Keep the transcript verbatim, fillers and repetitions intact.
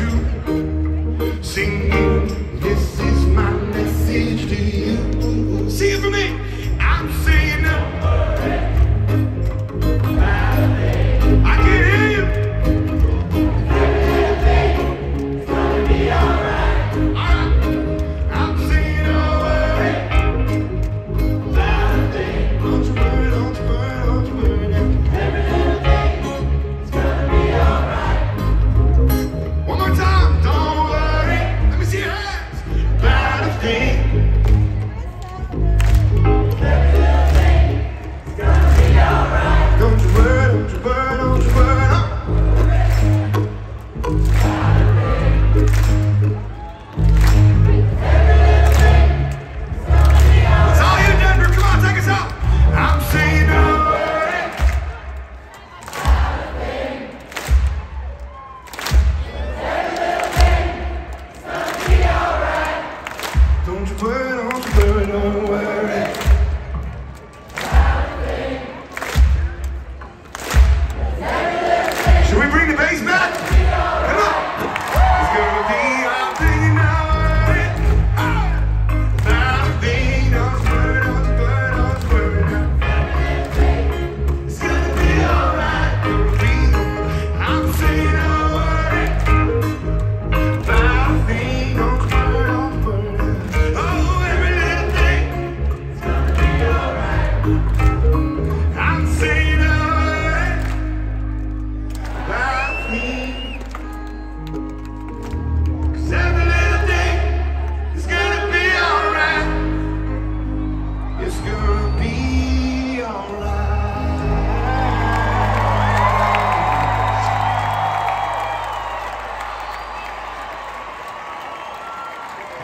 true. Singing, this is my message to you.